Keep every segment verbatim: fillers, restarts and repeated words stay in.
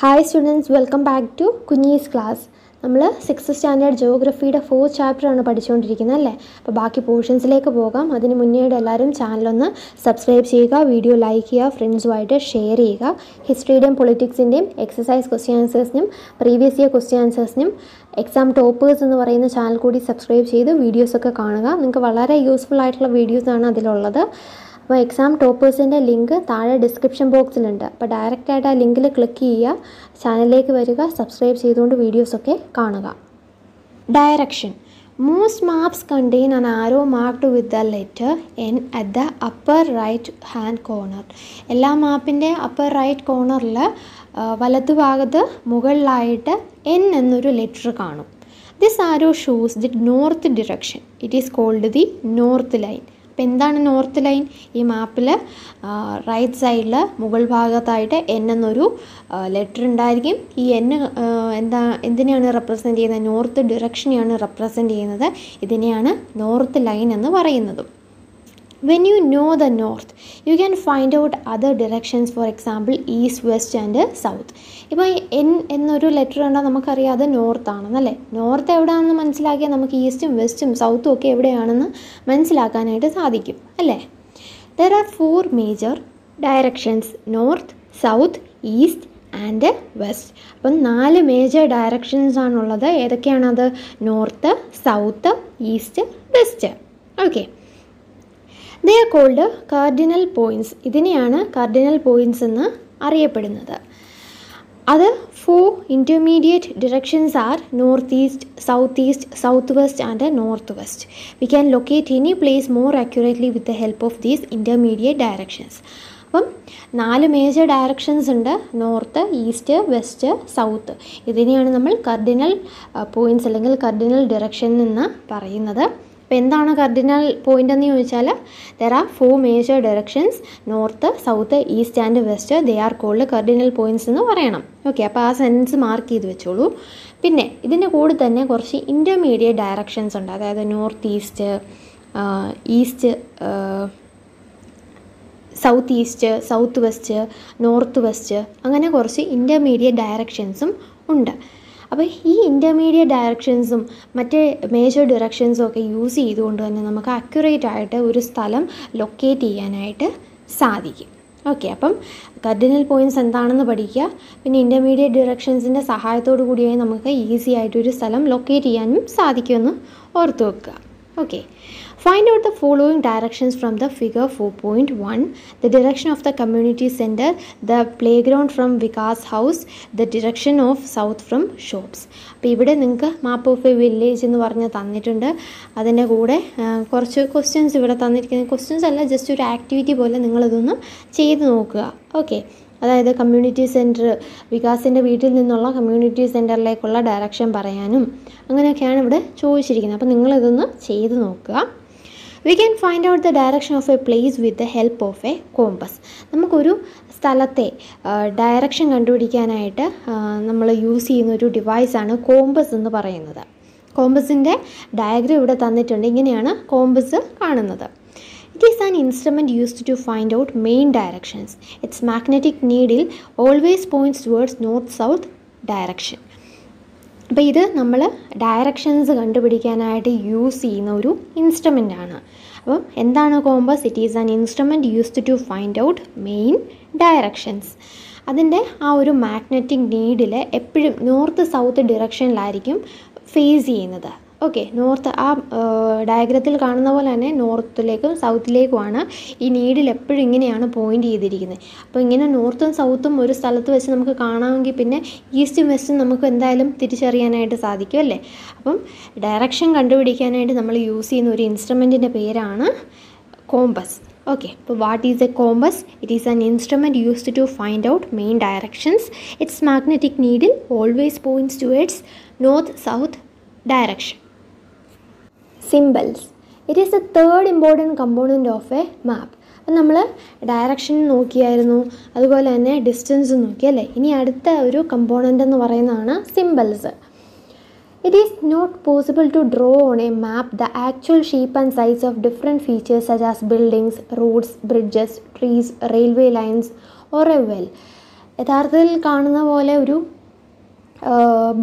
Hi students, welcome back to കുഞ്ഞീസ് class. നമ്മൾ sixth standard ജോഗ്രഫിയുടെ fourth ചാപ്റ്ററാണ് പഠിച്ചുകൊണ്ടിരിക്കുന്നത് അല്ലേ. അപ്പോൾ ബാക്കി പോർഷൻസിലേക്ക് പോകാം. അതിന് മുന്നേയായിട്ട് എല്ലാവരും ചാനലൊന്ന് സബ്സ്ക്രൈബ് ചെയ്യുക, വീഡിയോ ലൈക്ക് ചെയ്യുക, ഫ്രണ്ട്സുമായിട്ട് ഷെയർ ചെയ്യുക. ഹിസ്റ്ററിയുടെയും പൊളിറ്റിക്സിൻ്റെയും എക്സസൈസ് ക്വസ്റ്റ്യൻ ആൻസേഴ്സിനും പ്രീവിയസ് ഇയർ ക്വസ്റ്റ്യൻ ആൻസേഴ്സിനും എക്സാം ടോപ്പേഴ്സ് എന്ന് പറയുന്ന ചാനൽ കൂടി സബ്സ്ക്രൈബ് ചെയ്ത് വീഡിയോസൊക്കെ കാണുക. നിങ്ങൾക്ക് വളരെ യൂസ്ഫുൾ ആയിട്ടുള്ള വീഡിയോസാണ് അതിലുള്ളത്. അപ്പോൾ എക്സാം ടോപ്പേഴ്സിൻ്റെ ലിങ്ക് താഴെ ഡിസ്ക്രിപ്ഷൻ ബോക്സിലുണ്ട്. അപ്പോൾ ഡയറക്റ്റായിട്ട് ആ ലിങ്കിൽ ക്ലിക്ക് ചെയ്യുക, ചാനലിലേക്ക് വരിക, സബ്സ്ക്രൈബ് ചെയ്തുകൊണ്ട് വീഡിയോസൊക്കെ കാണുക. Direction: most maps contain an arrow marked with the letter N at the upper right hand corner. എല്ലാ മാപ്പിൻ്റെ upper right കോർണറിൽ വലതുഭാഗത്ത് മുകളിലായിട്ട് എൻ എന്നൊരു ലെറ്റർ കാണും. This arrow shows the north direction. It is called the north line. അപ്പോൾ എന്താണ് north line? ഈ മാപ്പിൽ റൈറ്റ് സൈഡിൽ മുകൾ ഭാഗത്തായിട്ട് എൻ എന്നൊരു ലെറ്റർ ഉണ്ടായിരിക്കും. ഈ എൻ എന്താ എന്തിനെയാണ് റെപ്രസെൻ്റ് ചെയ്യുന്നത്? നോർത്ത് ഡിറക്ഷനെയാണ് റെപ്രസെൻ്റ് ചെയ്യുന്നത്. ഇതിനെയാണ് നോർത്ത് ലൈൻ എന്ന് പറയുന്നത്. When you know the north, you can find out other directions, for example east, west and south. ഇപ്പോൾ എൻ എന്നൊരു ലെറ്റർ കണ്ടാൽ നമുക്കറിയാം അത് നോർത്താണെന്നല്ലേ. നോർത്ത് എവിടെയാണെന്ന് മനസ്സിലാക്കിയാൽ നമുക്ക് ഈസ്റ്റും വെസ്റ്റും സൗത്തും ഒക്കെ എവിടെയാണെന്ന് മനസ്സിലാക്കാനായിട്ട് സാധിക്കും അല്ലേ. There are four major directions: north, south, east and west. അപ്പം നാല് മേജർ ഡയറക്ഷൻസ് ആണുള്ളത്. ഏതൊക്കെയാണത്? North, south, east, west. Okay. They are called cardinal points. ഇതിനെയാണ് cardinal points എന്ന് അറിയപ്പെടുന്നത്. അത് four intermediate directions are north east, south east, south west and north west. We can locate any place more accurately with the help of these intermediate directions. അപ്പം നാല് major directions ഉണ്ട്: north, east, west, south. ഇതിനെയാണ് നമ്മൾ cardinal points അല്ലെങ്കിൽ cardinal direction എന്ന് പറയുന്നത്. അപ്പോൾ എന്താണ് കർഡിനൽ പോയിൻ്റ് എന്ന് ചോദിച്ചാൽ there are four major directions: north, south, east and west. They are called cardinal points എന്ന് പറയണം. ഓക്കെ, അപ്പോൾ ആ സെൻസ് മാർക്ക് ചെയ്ത് വെച്ചോളൂ. പിന്നെ ഇതിൻ്റെ കൂടെ തന്നെ കുറച്ച് ഇൻ്റർമീഡിയറ്റ് ഡയറക്ഷൻസ് ഉണ്ട്. അതായത് north east, east south east, south west, north west, അങ്ങനെ കുറച്ച് ഇൻ്റർമീഡിയറ്റ് ഡയറക്ഷൻസും ഉണ്ട്. അപ്പോൾ ഈ ഇൻ്റർമീഡിയറ്റ് ഡയറക്ഷൻസും മറ്റേ മേജർ ഡയറക്ഷൻസും ഒക്കെ യൂസ് ചെയ്തുകൊണ്ട് തന്നെ നമുക്ക് അക്യുറേറ്റ് ആയിട്ട് ഒരു സ്ഥലം ലൊക്കേറ്റ് ചെയ്യാനായിട്ട് സാധിക്കും. ഓക്കെ, അപ്പം കർഡിനൽ പോയിൻറ്റ്സ് എന്താണെന്ന് പഠിക്കുക. പിന്നെ ഇൻ്റർമീഡിയറ്റ് ഡയറക്ഷൻസിൻ്റെ സഹായത്തോടു കൂടിയായി നമുക്ക് ഈസി ആയിട്ടൊരു സ്ഥലം ലൊക്കേറ്റ് ചെയ്യാനും സാധിക്കുമെന്ന് ഓർത്ത് വെക്കുക. Okay. Find out the following directions from the figure four point one: the direction of the community center, the playground from Vikas house, the direction of south from shops. അപ്പോൾ ഇവിടെ നിങ്ങൾക്ക് മാപ്പ് of A village എന്ന് പറഞ്ഞ് തന്നിട്ടുണ്ട്. അതിൻ്റെ കൂടെ കുറച്ച് questions ഇവിടെ തന്നിരിക്കുന്നത്, ക്വസ്റ്റ്യൻസ് അല്ല, ജസ്റ്റ് ഒരു ആക്ടിവിറ്റി പോലെ നിങ്ങളിതൊന്ന് ചെയ്ത് നോക്കുക. ഓക്കെ. അതായത് കമ്മ്യൂണിറ്റി സെൻറ്റർ, വികാസിൻ്റെ വീട്ടിൽ നിന്നുള്ള കമ്മ്യൂണിറ്റി സെൻറ്ററിലേക്കുള്ള ഡയറക്ഷൻ പറയാനും അങ്ങനെയൊക്കെയാണ് ഇവിടെ ചോദിച്ചിരിക്കുന്നത്. അപ്പോൾ നിങ്ങളിതൊന്ന് ചെയ്ത് നോക്കുക. We can find out the direction of a place with the help of a compass. നമുക്കൊരു സ്ഥലത്തെ ഡയറക്ഷൻ കണ്ടുപിടിക്കാനായിട്ട് നമ്മൾ യൂസ് ചെയ്യുന്ന ഒരു ഡിവൈസാണ് കോമ്പസ് എന്ന് പറയുന്നത്. കോമ്പസിൻ്റെ ഡയഗ്രം ഇവിടെ തന്നിട്ടുണ്ട്. ഇങ്ങനെയാണ് കോമ്പസ് കാണുന്നത്. It is an instrument used to find out main directions. Its magnetic needle always points towards north-south direction. അപ്പോൾ ഇത് നമ്മൾ ഡയറക്ഷൻസ് കണ്ടുപിടിക്കാനായിട്ട് യൂസ് ചെയ്യുന്ന ഒരു ഇൻസ്ട്രുമെൻ്റാണ്. അപ്പം എന്താണ് compass? It is an instrument used to find out main directions. അതിൻ്റെ ആ ഒരു മാഗ്നറ്റിക് നീഡിൽ എപ്പോഴും നോർത്ത് സൗത്ത് ഡിറക്ഷനിലായിരിക്കും ഫേസ് ചെയ്യുന്നത്. ഓക്കെ, നോർത്ത് ആ ഡയഗ്രത്തിൽ കാണുന്ന പോലെ തന്നെ നോർത്തിലേക്കും സൗത്തിലേക്കുമാണ് ഈ നീഡിൽ എപ്പോഴും ഇങ്ങനെയാണ് പോയിൻ്റ് ചെയ്തിരിക്കുന്നത്. അപ്പോൾ ഇങ്ങനെ നോർത്തും സൗത്തും ഒരു സ്ഥലത്ത് വെച്ച് നമുക്ക് കാണാമെങ്കിൽ പിന്നെ ഈസ്റ്റും വെസ്റ്റും നമുക്ക് എന്തായാലും തിരിച്ചറിയാനായിട്ട് സാധിക്കും അല്ലേ. അപ്പം ഡയറക്ഷൻ കണ്ടുപിടിക്കാനായിട്ട് നമ്മൾ യൂസ് ചെയ്യുന്ന ഒരു ഇൻസ്ട്രുമെൻറ്റിൻ്റെ പേരാണ് കോമ്പസ്. ഓക്കെ, അപ്പോൾ what is a compass? It is an instrument used to find out main directions. Its magnetic needle always points towards north south direction. Symbols. It is the third important component of a map. അപ്പം നമ്മൾ direction നോക്കിയായിരുന്നു, അതുപോലെ തന്നെ distance നോക്കി അല്ലേ. ഇനി അടുത്ത ഒരു കമ്പോണൻ്റ് എന്ന് പറയുന്നതാണ് symbols. It is not possible to draw on a map the actual shape and size of different features such as buildings, roads, bridges, trees, railway lines or a well. യഥാർത്ഥത്തിൽ കാണുന്ന പോലെ ഒരു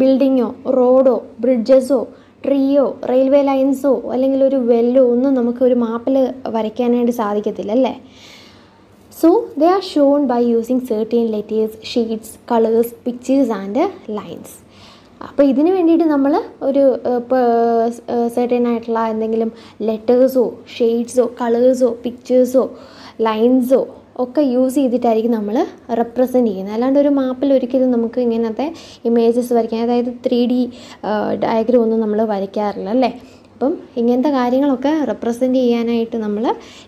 ബിൽഡിങ്ങോ റോഡോ ബ്രിഡ്ജസോ ട്രീയോ റെയിൽവേ ലൈൻസോ അല്ലെങ്കിൽ ഒരു വെല്ലോ ഒന്നും നമുക്ക് ഒരു മാപ്പിൽ വരയ്ക്കാനായിട്ട് സാധിക്കത്തില്ല അല്ലേ. So they are shown by using certain letters, sheets, colours, pictures and lines. അപ്പോൾ ഇതിന് വേണ്ടിയിട്ട് നമ്മൾ ഒരു സെർട്ടേൺ ആയിട്ടുള്ള എന്തെങ്കിലും ലെറ്റേഴ്സോ ഷെയ്ഡ്സോ കളേഴ്സോ പിക്ചേഴ്സോ ലൈൻസോ ഒക്കെ യൂസ് ചെയ്തിട്ടായിരിക്കും നമ്മൾ റെപ്രസെൻറ്റ് ചെയ്യുന്നത്. അല്ലാണ്ട് ഒരു മാപ്പിൽ ഒരിക്കലും നമുക്ക് ഇങ്ങനത്തെ ഇമേജസ് വരയ്ക്കാൻ, അതായത് ത്രീ ഡി ഡയഗ്രം ഒന്നും നമ്മൾ വരയ്ക്കാറില്ല അല്ലേ. അപ്പം ഇങ്ങനത്തെ കാര്യങ്ങളൊക്കെ റെപ്രസെൻറ്റ് ചെയ്യാനായിട്ട് നമ്മൾ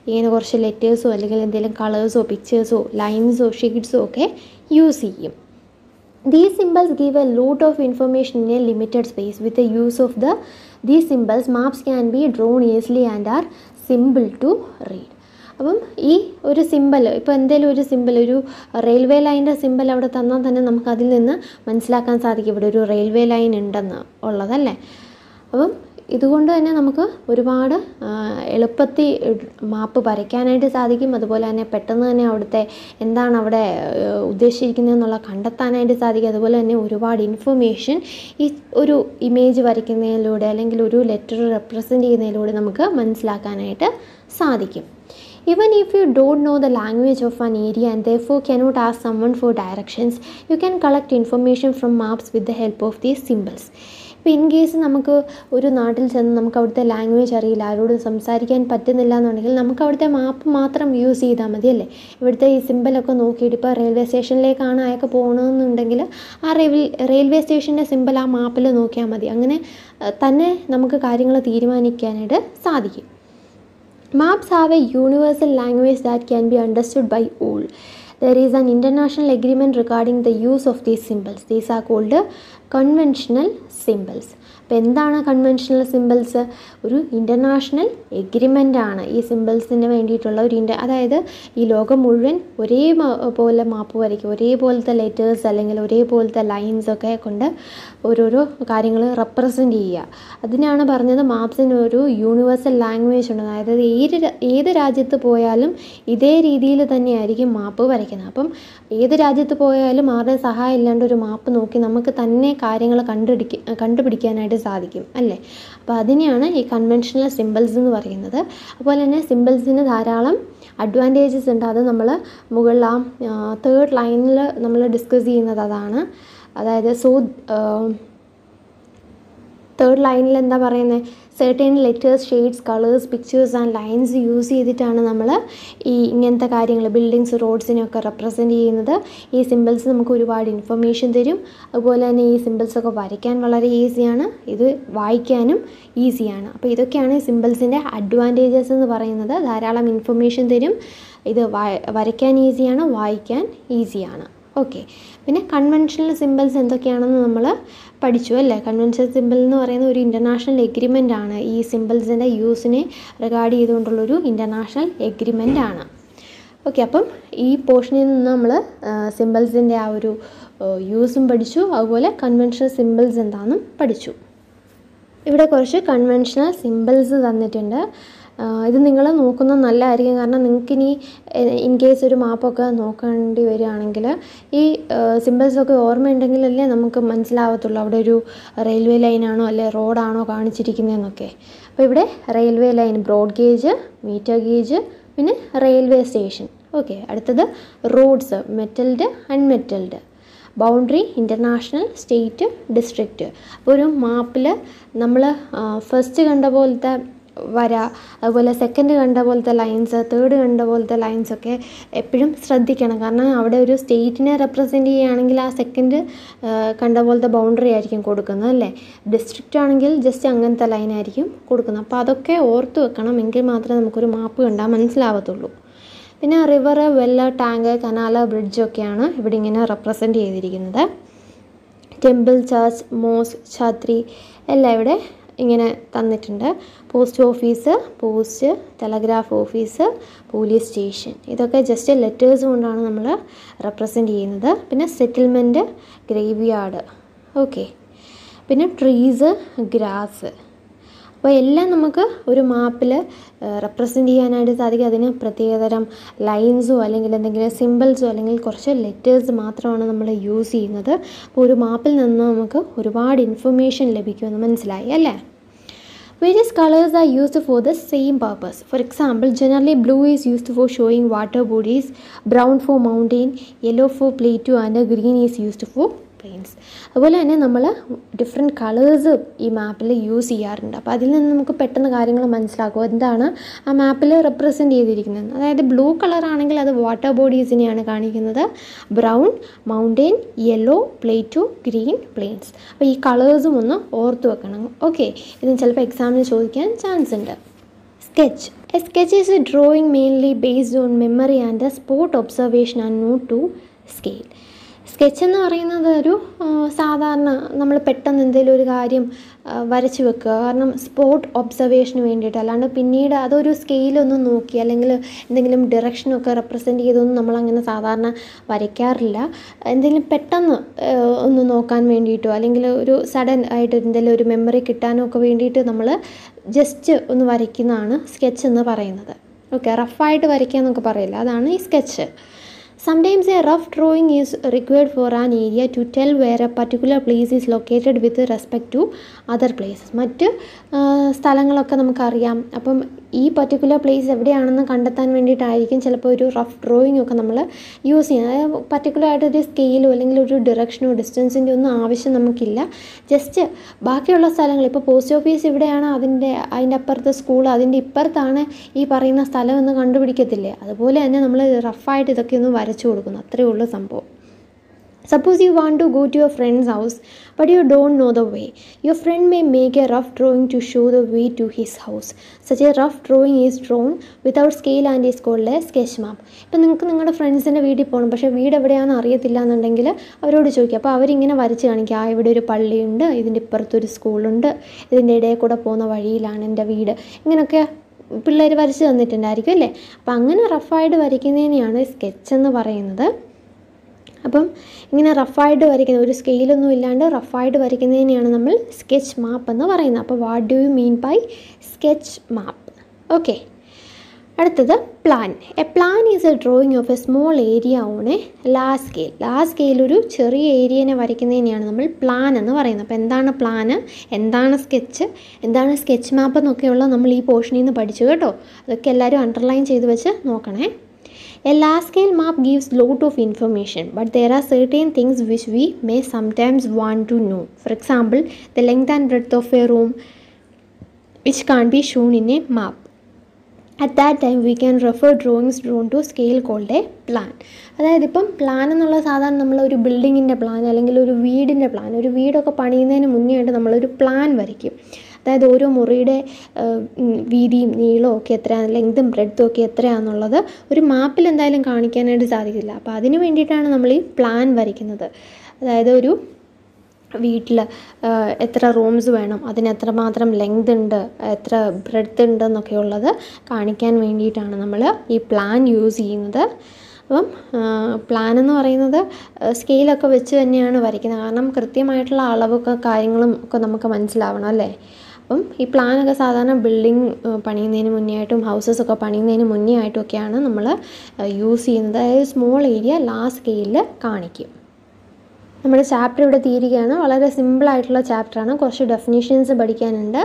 ഇങ്ങനെ കുറച്ച് ലെറ്റേഴ്സോ അല്ലെങ്കിൽ എന്തെങ്കിലും കളേഴ്സോ പിക്ചേഴ്സോ ലൈൻസോ ഷെയ്ഡ്സോ ഒക്കെ യൂസ് ചെയ്യും. These symbols give a lot of information in a limited space. With the use of the these symbols, maps can be drawn easily and are simple to read. അപ്പം ഈ ഒരു സിമ്പിൾ, ഇപ്പോൾ എന്തെങ്കിലും ഒരു സിമ്പിൾ, ഒരു railway ലൈനിൻ്റെ simple അവിടെ തന്നാൽ തന്നെ നമുക്കതിൽ നിന്ന് മനസ്സിലാക്കാൻ സാധിക്കും ഇവിടെ ഒരു റെയിൽവേ ലൈൻ ഉണ്ടെന്ന് ഉള്ളതല്ലേ. അപ്പം ഇതുകൊണ്ട് തന്നെ നമുക്ക് ഒരുപാട് എളുപ്പത്തിൽ മാപ്പ് വരയ്ക്കാനായിട്ട് സാധിക്കും. അതുപോലെ തന്നെ പെട്ടെന്ന് തന്നെ അവിടുത്തെ എന്താണ് അവിടെ ഉദ്ദേശിച്ചിരിക്കുന്നത് എന്നുള്ള കണ്ടെത്താനായിട്ട് സാധിക്കും. അതുപോലെ തന്നെ ഒരുപാട് ഇൻഫർമേഷൻ ഈ ഒരു ഇമേജ് വരയ്ക്കുന്നതിലൂടെ അല്ലെങ്കിൽ ഒരു ലെറ്റർ റെപ്രസെൻ്റ് ചെയ്യുന്നതിലൂടെ നമുക്ക് മനസ്സിലാക്കാനായിട്ട് സാധിക്കും. Even if you don't know the language of an area and therefore cannot ask someone for directions, you can collect information from maps with the help of these symbols. ഇപ്പോൾ in case നമുക്ക് ഒരു നാട്ടിൽ ചെന്ന് നമുക്ക് അവിടുത്തെ language അറിയില്ല, ആരോടും സംസാരിക്കാൻ പറ്റുന്നില്ല എന്നുണ്ടെങ്കിൽ നമുക്ക് അവിടുത്തെ മാപ്പ് മാത്രം യൂസ് ചെയ്താൽ മതിയല്ലേ. ഇവിടുത്തെ ഈ സിമ്പിളൊക്കെ നോക്കിയിട്ട് ഇപ്പോൾ റെയിൽവേ സ്റ്റേഷനിലേക്കാണ് അയാൾക്ക് പോകണമെന്നുണ്ടെങ്കിൽ ആ റെയിൽ റെയിൽവേ സ്റ്റേഷൻ്റെ സിമ്പിൾ ആ മാപ്പിൽ നോക്കിയാൽ മതി. അങ്ങനെ തന്നെ നമുക്ക് കാര്യങ്ങൾ തീരുമാനിക്കാനായിട്ട് സാധിക്കും. Maps have a universal language that can be understood by all. There is an international agreement regarding the use of these symbols. These are called conventional symbols. അപ്പോൾ എന്താണ് കൺവെൻഷണൽ സിമ്പിൾസ്? ഒരു ഇൻ്റർനാഷണൽ എഗ്രിമെൻ്റാണ് ഈ സിമ്പിൾസിന് വേണ്ടിയിട്ടുള്ള ഒരു ഇൻ്റർ അതായത് ഈ ലോകം മുഴുവൻ ഒരേ പോലെ മാപ്പ് വരയ്ക്കും, ഒരേപോലത്തെ ലെറ്റേഴ്സ് അല്ലെങ്കിൽ ഒരേപോലത്തെ ലൈൻസൊക്കെ കൊണ്ട് ഓരോരോ കാര്യങ്ങൾ റെപ്രസെൻ്റ് ചെയ്യുക. അതിനാണ് പറഞ്ഞത് മാപ്സിന് ഒരു യൂണിവേഴ്സൽ ലാംഗ്വേജ് ഉണ്ട്. അതായത് ഏത് ഏത് രാജ്യത്ത് പോയാലും ഇതേ രീതിയിൽ തന്നെയായിരിക്കും മാപ്പ് വരയ്ക്കുന്നത്. അപ്പം ഏത് രാജ്യത്ത് പോയാലും ആരുടെ സഹായം ഇല്ലാണ്ട് ഒരു മാപ്പ് നോക്കി നമുക്ക് തന്നെ കാര്യങ്ങൾ കണ്ടുപിടിക്കാൻ കണ്ടുപിടിക്കാനായിട്ട് സാധിക്കും അല്ലേ. അപ്പോൾ അതിനെയാണ് ഈ കൺവെൻഷണൽ സിമ്പിൾസ് എന്ന് പറയുന്നത്. അതുപോലെ തന്നെ സിമ്പിൾസിന് ധാരാളം അഡ്വാൻറ്റേജസ് ഉണ്ട്. അത് നമ്മൾ മുകളിൽ ആ തേർഡ് ലൈനിൽ നമ്മൾ ഡിസ്കസ് ചെയ്യുന്നത് അതാണ്. അതായത് സോ തേർഡ് ലൈനിൽ എന്താ പറയുന്നത്, certain letters, shades, colours, pictures and lines use ചെയ്തിട്ടാണ് നമ്മൾ ഈ ഇങ്ങനത്തെ കാര്യങ്ങൾ ബിൽഡിങ്സ് റോഡ്സിനെയൊക്കെ റെപ്രസെൻ്റ് ചെയ്യുന്നത്. ഈ സിമ്പിൾസ് നമുക്ക് ഒരുപാട് ഇൻഫർമേഷൻ തരും. അതുപോലെ തന്നെ ഈ സിമ്പിൾസൊക്കെ വരയ്ക്കാൻ വളരെ ഈസിയാണ്, ഇത് വായിക്കാനും ഈസിയാണ്. അപ്പോൾ ഇതൊക്കെയാണ് ഈ സിമ്പിൾസിൻ്റെ അഡ്വാൻറ്റേജസ് എന്ന് പറയുന്നത്. ധാരാളം ഇൻഫർമേഷൻ തരും, ഇത് വരയ്ക്കാൻ ഈസിയാണ്, വായിക്കാൻ ഈസിയാണ്. ഓക്കെ, പിന്നെ കൺവെൻഷണൽ സിമ്പിൾസ് എന്തൊക്കെയാണെന്ന് നമ്മൾ പഠിച്ചു അല്ലേ. കൺവെൻഷണൽ സിമ്പിൾ എന്ന് പറയുന്ന ഒരു ഇൻ്റർനാഷണൽ എഗ്രിമെൻ്റ് ആണ്. ഈ സിമ്പിൾസിൻ്റെ യൂസിനെ റിഗാർഡ് ചെയ്തുകൊണ്ടുള്ളൊരു ഇൻ്റർനാഷണൽ എഗ്രിമെൻ്റ് ആണ്. ഓക്കെ, അപ്പം ഈ പോർഷനിൽ നിന്ന് നമ്മൾ സിമ്പിൾസിൻ്റെ ആ ഒരു യൂസും പഠിച്ചു, അതുപോലെ കൺവെൻഷണൽ സിമ്പിൾസ് എന്താണെന്നും പഠിച്ചു. ഇവിടെ കുറച്ച് കൺവെൻഷണൽ സിമ്പിൾസ് തന്നിട്ടുണ്ട്. ഇത് നിങ്ങൾ നോക്കുന്നത് നല്ലതായിരിക്കും, കാരണം നിങ്ങൾക്കിനി ഇൻ കേസ് ഒരു മാപ്പൊക്കെ നോക്കേണ്ടി വരികയാണെങ്കിൽ ഈ സിമ്പിൾസൊക്കെ ഓർമ്മയുണ്ടെങ്കിലല്ലേ നമുക്ക് മനസ്സിലാവത്തുള്ളൂ അവിടെ ഒരു റെയിൽവേ ലൈനാണോ അല്ലെ റോഡാണോ കാണിച്ചിരിക്കുന്നതെന്നൊക്കെ. അപ്പോൾ ഇവിടെ railway line, broad gauge, metre gauge, പിന്നെ റെയിൽവേ സ്റ്റേഷൻ. ഓക്കെ, അടുത്തത് roads, metalled unmetalled, boundary, international, state, district. അപ്പോൾ ഒരു മാപ്പിൽ നമ്മൾ ഫസ്റ്റ് കണ്ട പോലത്തെ വര, അതുപോലെ സെക്കൻഡ് കണ്ട പോലത്തെ ലൈൻസ്, തേർഡ് കണ്ട പോലത്തെ ലൈൻസൊക്കെ എപ്പോഴും ശ്രദ്ധിക്കണം. കാരണം അവിടെ ഒരു സ്റ്റേറ്റിനെ റെപ്രസെൻ്റ് ചെയ്യുകയാണെങ്കിൽ ആ സെക്കൻഡ് കണ്ട പോലത്തെ ബൗണ്ടറി ആയിരിക്കും കൊടുക്കുന്നത് അല്ലേ. ഡിസ്ട്രിക്റ്റ് ആണെങ്കിൽ ജസ്റ്റ് അങ്ങനത്തെ ലൈനായിരിക്കും കൊടുക്കുന്നത്. അപ്പോൾ അതൊക്കെ ഓർത്ത് വെക്കണം, എങ്കിൽ മാത്രമേ നമുക്കൊരു മാപ്പ് കണ്ടാൽ മനസ്സിലാവത്തുള്ളൂ. പിന്നെ റിവർ, വെല്ല, ടാങ്ക്, കനാല്, ബ്രിഡ്ജൊക്കെയാണ് ഇവിടെ ഇങ്ങനെ റെപ്രസെൻ്റ് ചെയ്തിരിക്കുന്നത്. ടെമ്പിൾ, ചർച്ച്, മോസ്ക്, ഛാത്രി എല്ലാം ഇവിടെ ഇങ്ങനെ തന്നിട്ടുണ്ട്. Post office, post, telegraph office, police station, ഇതൊക്കെ ജസ്റ്റ് ലെറ്റേഴ്സ് കൊണ്ടാണ് നമ്മൾ റെപ്രസെൻ്റ് ചെയ്യുന്നത്. പിന്നെ സെറ്റിൽമെൻറ്റ്, ഗ്രേവ് യാർഡ്. ഓക്കെ, പിന്നെ ട്രീസ്, ഗ്രാസ്, അപ്പോൾ എല്ലാം നമുക്ക് ഒരു മാപ്പിൽ റെപ്രസെൻ്റ് ചെയ്യാനായിട്ട് സാധിക്കും. അതിന് പ്രത്യേകതരം ലൈൻസോ അല്ലെങ്കിൽ എന്തെങ്കിലും സിമ്പിൾസോ അല്ലെങ്കിൽ കുറച്ച് ലെറ്റേഴ്സ് മാത്രമാണ് നമ്മൾ യൂസ് ചെയ്യുന്നത്. അപ്പോൾ ഒരു മാപ്പിൽ നിന്ന് നമുക്ക് ഒരുപാട് ഇൻഫർമേഷൻ ലഭിക്കുമെന്ന് മനസ്സിലായി അല്ലേ. Various colors are used for the same purpose. For example, generally blue is used for showing water bodies, brown for mountain, yellow for plateau, and green is used for plains. അതുപോലെ തന്നെ നമ്മൾ different colours ഈ മാപ്പിൽ use ചെയ്യാറുണ്ട്. അപ്പോൾ അതിൽ നിന്ന് നമുക്ക് പെട്ടെന്ന് കാര്യങ്ങൾ മനസ്സിലാക്കും എന്താണ് ആ മാപ്പിൽ റെപ്രസെൻ്റ് ചെയ്തിരിക്കുന്നത്. അതായത് ബ്ലൂ കളറാണെങ്കിൽ അത് വാട്ടർ ബോഡീസിനെയാണ് കാണിക്കുന്നത്, brown mountain, yellow plateau, green plains. അപ്പോൾ ഈ കളേഴ്സും ഒന്ന് ഓർത്ത് വെക്കണം. ഓക്കെ, ഇത് ചിലപ്പോൾ എക്സാമിന് ചോദിക്കാൻ ചാൻസ് ഉണ്ട്. Sketch. A sketch is a drawing mainly based on memory and the spot observation and not to scale. Sketch എന്ന് പറയുന്നത് ഒരു സാധാരണ നമ്മൾ പെട്ടെന്ന് എന്തെങ്കിലും ഒരു കാര്യം വരച്ച് വെക്കുക, കാരണം സ്പോട്ട് ഒബ്സർവേഷന് വേണ്ടിയിട്ട്. അല്ലാണ്ട് പിന്നീട് അതൊരു സ്കെയിലൊന്നും നോക്കി അല്ലെങ്കിൽ എന്തെങ്കിലും ഡിറക്ഷനൊക്കെ റെപ്രസെൻ്റ് ചെയ്തൊന്നും നമ്മളങ്ങനെ സാധാരണ വരയ്ക്കാറില്ല. എന്തെങ്കിലും പെട്ടെന്ന് ഒന്ന് നോക്കാൻ വേണ്ടിയിട്ടോ അല്ലെങ്കിൽ ഒരു സഡൻ ആയിട്ട് എന്തെങ്കിലും ഒരു മെമ്മറി കിട്ടാനോ ഒക്കെ വേണ്ടിയിട്ട് നമ്മൾ ജസ്റ്റ് ഒന്ന് വരയ്ക്കുന്നതാണ് സ്കെച്ച് എന്ന് പറയുന്നത്. ഓക്കെ, റഫായിട്ട് വരയ്ക്കുക എന്നൊക്കെ പറയില്ല, അതാണ് ഈ sketch. Sometimes a rough drawing is required for an area to tell where a particular place is located with respect to other places. മറ്റ് സ്ഥലങ്ങളൊക്കെ നമുക്കറിയാം, അപ്പം ഈ പർട്ടിക്കുലർ പ്ലേസ് എവിടെയാണെന്ന് കണ്ടെത്താൻ വേണ്ടിയിട്ടായിരിക്കും ചിലപ്പോൾ ഒരു റഫ് ഡ്രോയിങ് ഒക്കെ നമ്മൾ യൂസ് ചെയ്യുന്നത്. അതായത് പർട്ടിക്കുലറായിട്ടൊരു സ്കെയിലോ അല്ലെങ്കിൽ ഒരു ഡിറക്ഷനോ ഡിസ്റ്റൻസിൻ്റെ ഒന്നും ആവശ്യം നമുക്കില്ല. ജസ്റ്റ് ബാക്കിയുള്ള സ്ഥലങ്ങൾ, ഇപ്പോൾ പോസ്റ്റ് ഓഫീസ് ഇവിടെയാണ്, അതിൻ്റെ അതിൻ്റെ അപ്പുറത്ത് സ്കൂൾ, അതിൻ്റെ ഇപ്പുറത്താണ് ഈ പറയുന്ന സ്ഥലം എന്ന് കണ്ടുപിടിക്കത്തില്ലേ, അതുപോലെ തന്നെ നമ്മൾ റഫായിട്ട് ഇതൊക്കെ ഒന്ന് വരച്ചു കൊടുക്കുന്നു. അത്രയേ ഉള്ളൂ സംഭവം. Suppose you want to go to your friend's house but you don't know the way. Your friend may make a rough drawing to show the way to his house. Such a rough drawing is drawn without scale and is called a sketch map. ഇപ്പോൾ നിങ്ങൾക്ക് നിങ്ങളുടെ ഫ്രണ്ട്സിൻ്റെ വീട്ടിൽ പോകണം, പക്ഷേ വീട് എവിടെയാണെന്ന് അറിയത്തില്ല എന്നുണ്ടെങ്കിൽ അവരോട് ചോദിക്കുക. അപ്പോൾ അവരിങ്ങനെ വരച്ച് കാണിക്കുക, ആ ഇവിടെ ഒരു പള്ളിയുണ്ട്, ഇതിൻ്റെ ഇപ്പുറത്തൊരു സ്കൂളുണ്ട്, ഇതിൻ്റെ ഇടയിൽ കൂടെ പോകുന്ന വഴിയിലാണ് എൻ്റെ വീട്, ഇങ്ങനെയൊക്കെ പിള്ളേർ വരച്ച് തന്നിട്ടുണ്ടായിരിക്കും അല്ലേ. അപ്പോൾ അങ്ങനെ റഫായിട്ട് വരയ്ക്കുന്നതിനെയാണ് സ്കെച്ച് എന്ന് പറയുന്നത്. അപ്പം ഇങ്ങനെ റഫായിട്ട് വരയ്ക്കുന്ന ഒരു സ്കെയിലൊന്നും ഇല്ലാണ്ട് റഫായിട്ട് വരയ്ക്കുന്നതിനെയാണ് നമ്മൾ സ്കെച്ച് മാപ്പ് എന്ന് പറയുന്നത്. അപ്പോൾ what do you mean by sketch map? Okay, അടുത്തത് plan. A plan is a drawing of a small area on a large scale. Large scale ഒരു ചെറിയ ഏരിയനെ വരയ്ക്കുന്നതിനെയാണ് നമ്മൾ പ്ലാൻ എന്ന് പറയുന്നത്. അപ്പോൾ എന്താണ് പ്ലാന്, എന്താണ് സ്കെച്ച്, എന്താണ് സ്കെച്ച് മാപ്പ് എന്നൊക്കെയുള്ള നമ്മൾ ഈ പോർഷനിൽ നിന്ന് പഠിച്ചു കേട്ടോ. അതൊക്കെ എല്ലാവരും അണ്ടർലൈൻ ചെയ്ത് വെച്ച് നോക്കണേ. A large-scale map gives lot of information, but there are certain things which we may sometimes want to know. For example, the length and breadth of a room, which can't be shown in a map. At that time, we can refer drawings drawn to scale called a plan. അതായത് ഇപ്പം plan എന്നുള്ള സാധാരണ നമ്മൾ ഒരു ബിൽഡിങ്ങിൻ്റെ plan അല്ലെങ്കിൽ ഒരു വീടിൻ്റെ പ്ലാൻ, ഒരു വീടൊക്കെ പണിയുന്നതിന് മുന്നേ ആയിട്ട് നമ്മളൊരു പ്ലാൻ വരയ്ക്കും. അതായത് ഓരോ മുറിയുടെ വീതിയും നീളവും ഒക്കെ എത്രയാണ്, ലെങ്ത്തും ബ്രെഡ്ത്തും ഒക്കെ എത്രയാണെന്നുള്ളത് ഒരു മാപ്പിൽ എന്തായാലും കാണിക്കാനായിട്ട് സാധിക്കില്ല. അപ്പോൾ അതിന് വേണ്ടിയിട്ടാണ് നമ്മൾ ഈ പ്ലാൻ വരയ്ക്കുന്നത്. അതായത് ഒരു വീട്ടിൽ എത്ര റൂംസ് വേണം, അതിന് എത്രമാത്രം ലെങ്ത് ഉണ്ട്, എത്ര ബ്രെഡ്ത്ത് ഉണ്ട് എന്നൊക്കെയുള്ളത് കാണിക്കാൻ വേണ്ടിയിട്ടാണ് നമ്മൾ ഈ പ്ലാൻ യൂസ് ചെയ്യുന്നത്. അപ്പം പ്ലാൻ എന്ന് പറയുന്നത് സ്കെയിലൊക്കെ വെച്ച് തന്നെയാണ് വരയ്ക്കുന്നത്, കാരണം കൃത്യമായിട്ടുള്ള അളവൊക്കെ കാര്യങ്ങളും ഒക്കെ നമുക്ക് മനസ്സിലാവണം അല്ലേ. അപ്പം ഈ പ്ലാനൊക്കെ സാധാരണ ബിൽഡിംഗ് പണിയുന്നതിന് മുന്നേ ആയിട്ടും ഹൗസസ് ഒക്കെ പണിയുന്നതിന് മുന്നേ ആയിട്ടും ഒക്കെയാണ് നമ്മൾ യൂസ് ചെയ്യുന്നത്. അതായത് സ്മോൾ ഏരിയ ലാർജ് സ്കെയിലിൽ കാണിക്കും. നമ്മുടെ ചാപ്റ്റർ ഇവിടെ തീരുകയാണ്. വളരെ സിമ്പിളായിട്ടുള്ള ചാപ്റ്ററാണ്, കുറച്ച് ഡെഫിനേഷൻസ് പഠിക്കാനുണ്ട്,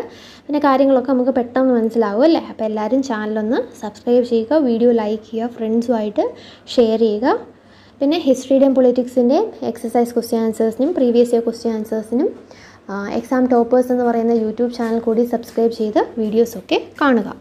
പിന്നെ കാര്യങ്ങളൊക്കെ നമുക്ക് പെട്ടെന്ന് മനസ്സിലാവും അല്ലേ. അപ്പോൾ എല്ലാവരും ചാനലൊന്ന് സബ്സ്ക്രൈബ് ചെയ്യുക, വീഡിയോ ലൈക്ക് ചെയ്യുക, ഫ്രണ്ട്സുമായിട്ട് ഷെയർ ചെയ്യുക. പിന്നെ ഹിസ്റ്ററിയുടെയും പൊളിറ്റിക്സിൻ്റെയും എക്സസൈസ് ക്വസ്റ്റ്യൻ ആൻസേഴ്സിനും പ്രീവിയസ് ഇയർ ക്വസ്റ്റ്യൻ ആൻസേഴ്സിനും എക്സാം ടോപ്പേഴ്സ് എന്ന് പറയുന്ന യൂട്യൂബ് ചാനൽ കൂടി സബ്സ്ക്രൈബ് ചെയ്ത് വീഡിയോസൊക്കെ കാണുക.